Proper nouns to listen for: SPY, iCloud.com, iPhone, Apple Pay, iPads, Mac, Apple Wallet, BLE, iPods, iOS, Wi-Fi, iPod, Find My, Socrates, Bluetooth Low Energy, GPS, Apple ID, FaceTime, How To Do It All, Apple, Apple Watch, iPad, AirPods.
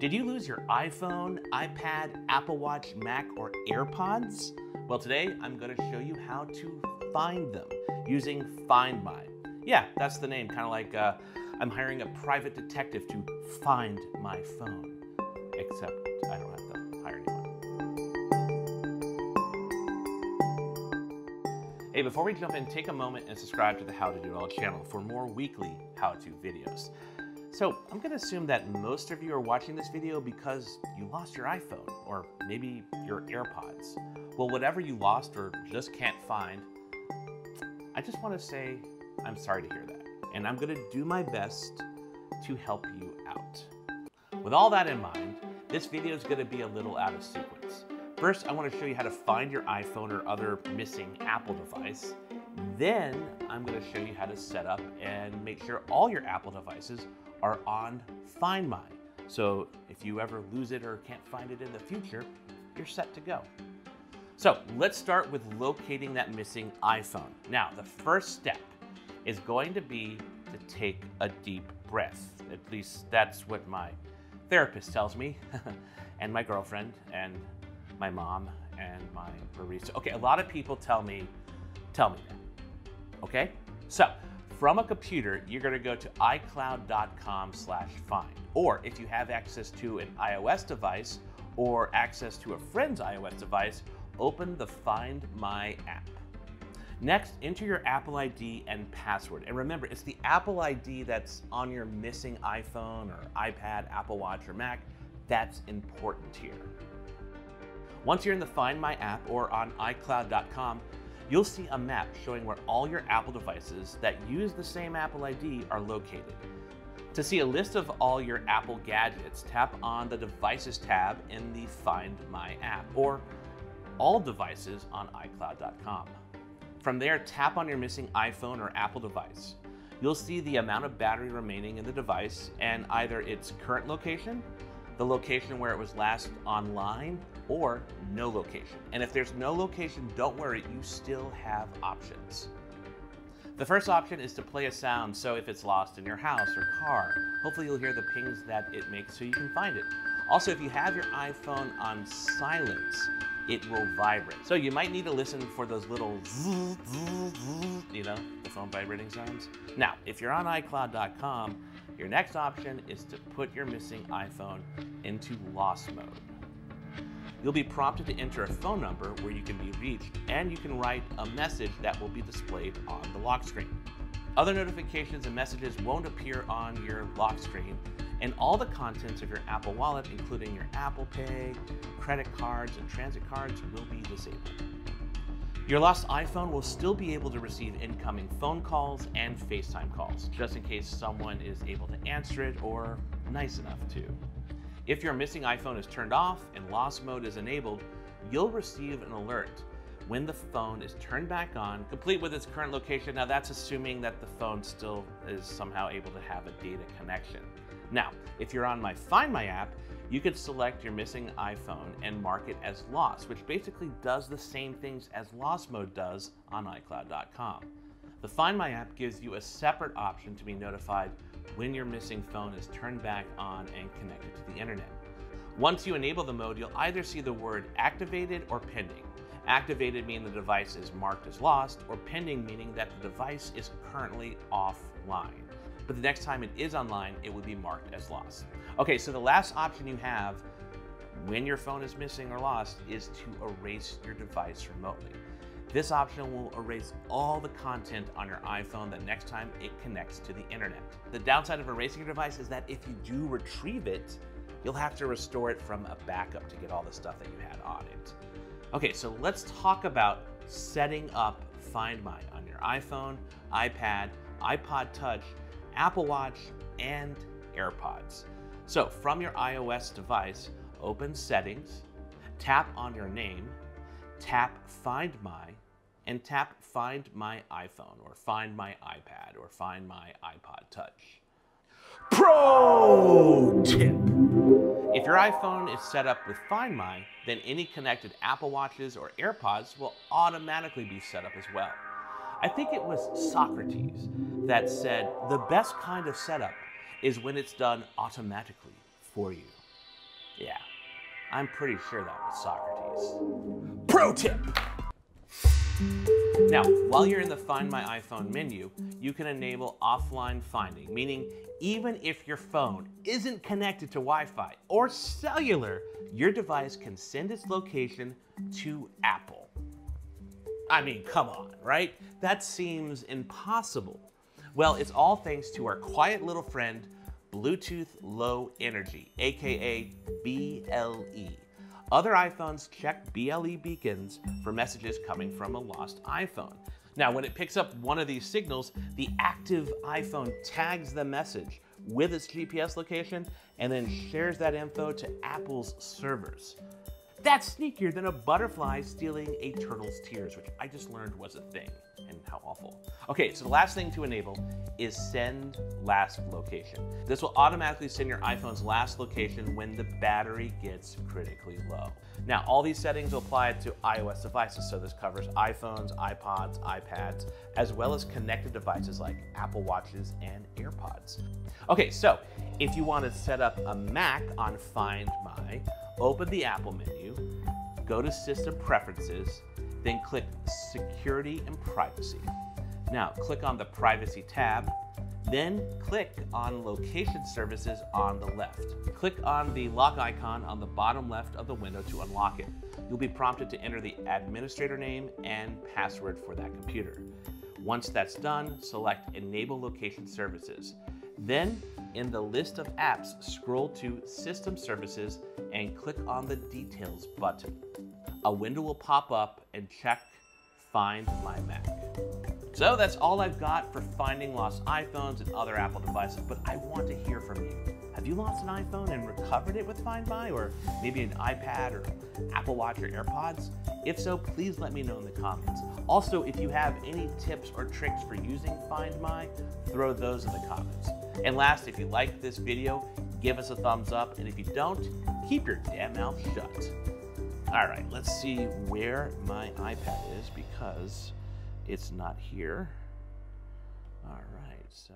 Did you lose your iPhone, iPad, Apple Watch, Mac, or AirPods? Well, today I'm going to show you how to find them using Find My. Yeah, that's the name, kind of like I'm hiring a private detective to find my phone, except I don't have to hire anyone. Hey, before we jump in, take a moment and subscribe to the How to Do It All channel for more weekly how-to videos. So I'm gonna assume that most of you are watching this video because you lost your iPhone or maybe your AirPods. Well, whatever you lost or just can't find, I just wanna say, I'm sorry to hear that. And I'm gonna do my best to help you out. With all that in mind, this video is gonna be a little out of sequence. First, I wanna show you how to find your iPhone or other missing Apple device. Then I'm gonna show you how to set up and make sure all your Apple devices are on Find My. So if you ever lose it or can't find it in the future, you're set to go. So let's start with locating that missing iPhone. Now, the first step is going to be to take a deep breath. At least that's what my therapist tells me, and my girlfriend, and my mom, and my barista. Okay, a lot of people tell me that, okay? So, from a computer, you're gonna go to iCloud.com/find. Or if you have access to an iOS device or access to a friend's iOS device, open the Find My app. Next, enter your Apple ID and password. And remember, it's the Apple ID that's on your missing iPhone or iPad, Apple Watch, or Mac. That's important here. Once you're in the Find My app or on iCloud.com, you'll see a map showing where all your Apple devices that use the same Apple ID are located. To see a list of all your Apple gadgets, tap on the Devices tab in the Find My app or All Devices on iCloud.com. From there, tap on your missing iPhone or Apple device. You'll see the amount of battery remaining in the device and either its current location, the location where it was last online, or no location. And if there's no location, don't worry, you still have options. The first option is to play a sound, so if it's lost in your house or car, hopefully you'll hear the pings that it makes so you can find it. Also, if you have your iPhone on silence, it will vibrate. So you might need to listen for those little zzz, zzz, zzz, you know, the phone vibrating sounds. Now, if you're on iCloud.com, your next option is to put your missing iPhone into lost mode. You'll be prompted to enter a phone number where you can be reached, and you can write a message that will be displayed on the lock screen. Other notifications and messages won't appear on your lock screen, and all the contents of your Apple Wallet, including your Apple Pay, credit cards, and transit cards, will be disabled. Your lost iPhone will still be able to receive incoming phone calls and FaceTime calls, just in case someone is able to answer it or nice enough to. If your missing iPhone is turned off and lost mode is enabled, you'll receive an alert when the phone is turned back on, complete with its current location. Now that's assuming that the phone still is somehow able to have a data connection. Now, if you're on my Find My app, you can select your missing iPhone and mark it as lost, which basically does the same things as lost mode does on iCloud.com. The Find My app gives you a separate option to be notified when your missing phone is turned back on and connected to the internet. Once you enable the mode, you'll either see the word activated or pending. Activated meaning the device is marked as lost, or pending meaning that the device is currently offline. But the next time it is online, it will be marked as lost. Okay, so the last option you have when your phone is missing or lost is to erase your device remotely. This option will erase all the content on your iPhone the next time it connects to the internet. The downside of erasing your device is that if you do retrieve it, you'll have to restore it from a backup to get all the stuff that you had on it. Okay, so let's talk about setting up Find My on your iPhone, iPad, iPod Touch, Apple Watch, and AirPods. So from your iOS device, open Settings, tap on your name, tap Find My, and tap Find My iPhone, or Find My iPad, or Find My iPod Touch. Pro tip! If your iPhone is set up with Find My, then any connected Apple Watches or AirPods will automatically be set up as well. I think it was Socrates that said, the best kind of setup is when it's done automatically for you. Yeah, I'm pretty sure that was Socrates. Pro tip! Now, while you're in the Find My iPhone menu, you can enable offline finding, meaning even if your phone isn't connected to Wi-Fi or cellular, your device can send its location to Apple. I mean, come on, right? That seems impossible. Well, it's all thanks to our quiet little friend, Bluetooth Low Energy, aka BLE. Other iPhones check BLE beacons for messages coming from a lost iPhone. Now, when it picks up one of these signals, the active iPhone tags the message with its GPS location and then shares that info to Apple's servers. That's sneakier than a butterfly stealing a turtle's tears, which I just learned was a thing, and how awful. Okay, so the last thing to enable is send last location. This will automatically send your iPhone's last location when the battery gets critically low. Now, all these settings apply to iOS devices, so this covers iPhones, iPods, iPads, as well as connected devices like Apple Watches and AirPods. Okay, so if you want to set up a Mac on Find My, open the Apple menu, go to System Preferences, then click Security and Privacy. Now click on the Privacy tab, then click on Location Services on the left. Click on the lock icon on the bottom left of the window to unlock it. You'll be prompted to enter the administrator name and password for that computer. Once that's done, select Enable Location Services. Then, in the list of apps, scroll to System Services and click on the Details button. A window will pop up and check Find My Mac. So that's all I've got for finding lost iPhones and other Apple devices, but I want to hear from you. Have you lost an iPhone and recovered it with Find My, or maybe an iPad or Apple Watch or AirPods? If so, please let me know in the comments. Also, if you have any tips or tricks for using Find My, throw those in the comments. And last, if you like this video, give us a thumbs up, and if you don't, keep your damn mouth shut. All right, let's see where my iPad is because it's not here. All right, so.